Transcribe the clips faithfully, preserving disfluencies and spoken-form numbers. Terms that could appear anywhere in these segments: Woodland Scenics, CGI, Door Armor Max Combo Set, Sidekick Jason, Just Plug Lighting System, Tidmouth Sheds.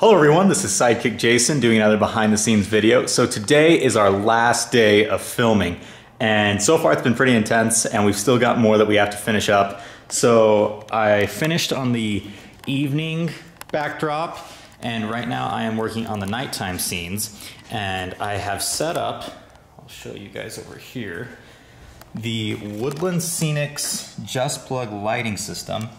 Hello everyone, this is Sidekick Jason doing another behind the scenes video. So today is our last day of filming and so far it's been pretty intense and we've still got more that we have to finish up. So I finished on the evening backdrop and right now I am working on the nighttime scenes and I have set up, I'll show you guys over here, the Woodland Scenics Just Plug Lighting System,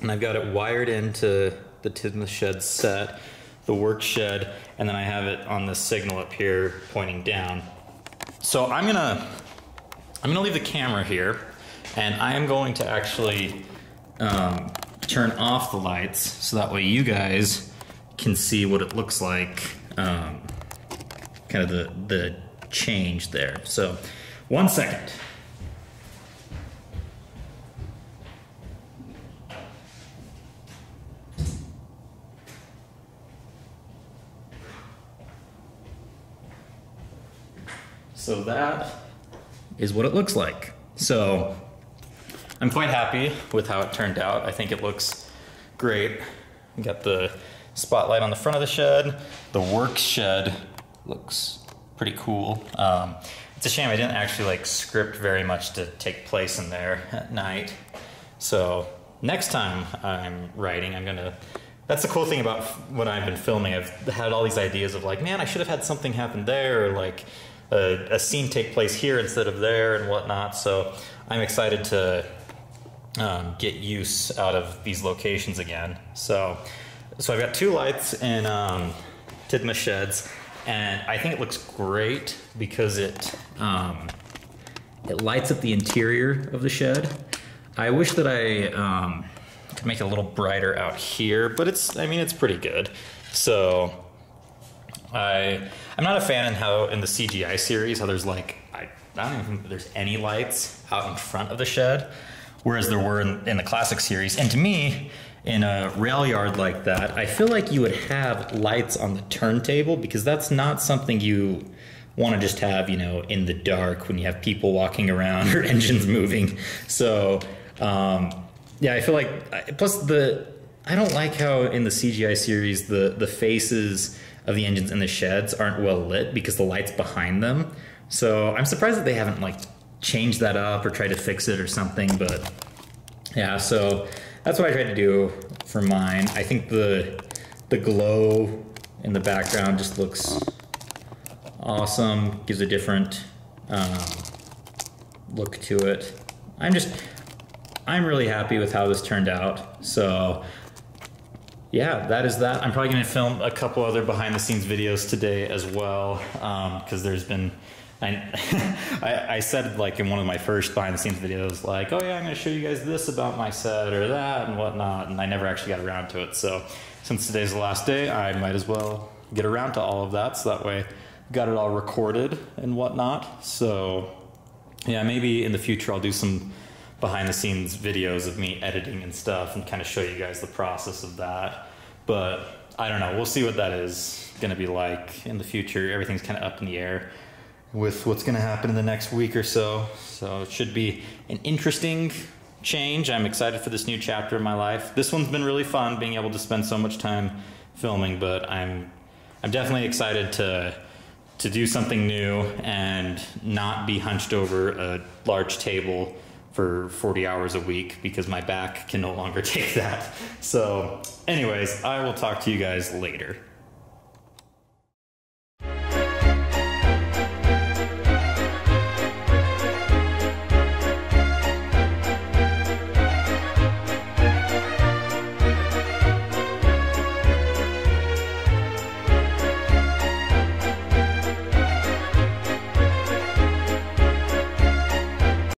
and I've got it wired into the Tidmouth Sheds set, the work shed, and then I have it on the signal up here pointing down. So I'm gonna I'm gonna leave the camera here, and I am going to actually um, turn off the lights so that way you guys can see what it looks like, um, kind of the the change there. So. One second. So that is what it looks like. So I'm quite happy with how it turned out. I think it looks great. We got the spotlight on the front of the shed. The work shed looks pretty cool. Um, It's a shame I didn't actually like script very much to take place in there at night. So next time I'm writing, I'm gonna, that's the cool thing about when I've been filming. I've had all these ideas of like, man, I should have had something happen there, or like a, a scene take place here instead of there and whatnot. So I'm excited to um, get use out of these locations again. So, so I've got two lights in um, Tidmouth Sheds. And I think it looks great because it um, it lights up the interior of the shed. I wish that I um, could make it a little brighter out here, but it's I mean it's pretty good. So I I'm not a fan in how in the C G I series how there's like I, I don't even think there's any lights out in front of the shed, whereas there were in, in the classic series. And to me, in a rail yard like that, I feel like you would have lights on the turntable because that's not something you want to just have, you know, in the dark when you have people walking around or engines moving. So, um, yeah, I feel like, plus the, I don't like how in the C G I series, the, the faces of the engines in the sheds aren't well lit because the light's behind them. So I'm surprised that they haven't like changed that up or tried to fix it or something, but yeah, so that's what I tried to do for mine. I think the the glow in the background just looks awesome. Gives a different um, look to it. I'm just, I'm really happy with how this turned out. So yeah, that is that. I'm probably gonna film a couple other behind the scenes videos today as well, um, because there's been, I, I said like in one of my first behind the scenes videos, like, oh yeah, I'm gonna show you guys this about my set or that and whatnot, and I never actually got around to it. So since today's the last day, I might as well get around to all of that, so that way got it all recorded and whatnot. So yeah, maybe in the future I'll do some behind the scenes videos of me editing and stuff and kind of show you guys the process of that. But I don't know, we'll see what that is gonna be like in the future. Everything's kind of up in the air with what's gonna happen in the next week or so. So it should be an interesting change. I'm excited for this new chapter in my life. This one's been really fun, being able to spend so much time filming, but I'm I'm definitely excited to, to do something new and not be hunched over a large table for forty hours a week because my back can no longer take that. So anyways, I will talk to you guys later.